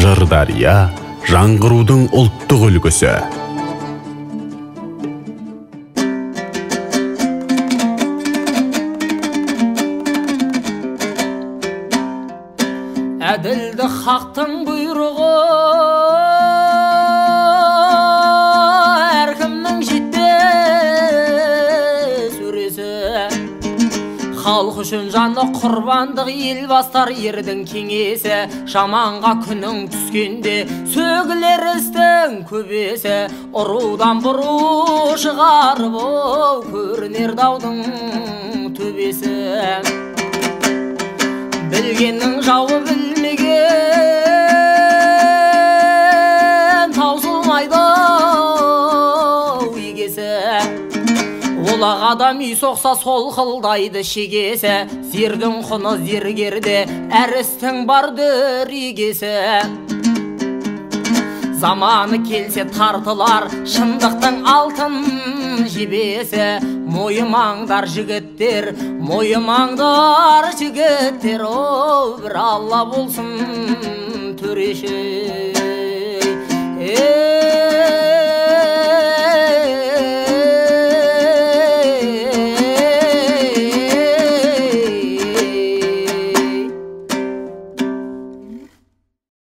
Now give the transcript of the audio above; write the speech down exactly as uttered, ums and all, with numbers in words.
Жыр-Дария жаңғырудың ұлттық үлгісі. Әділді хақтың бұйрығы әркімнің жетпес өресі, халық үшін жаны құрбандық ел бастар ердің кеңесі, жаманға күнің түскенде сөгілер істің көбесі, ұрудан бұру шығарып ол көрінер даудың төбесі. Білгеннің жауы білмеген таусылмайды егесі, олақ адам үй соқса сол қылдайды шегесі, зердің құны зергерде әр істің бардыр егесі. Заманы келсе тартылар шындықтың алтын жебесі, мойымаңдар жігіттер, мойымаңдар жігіттер, о, бір Алла болсын төреші.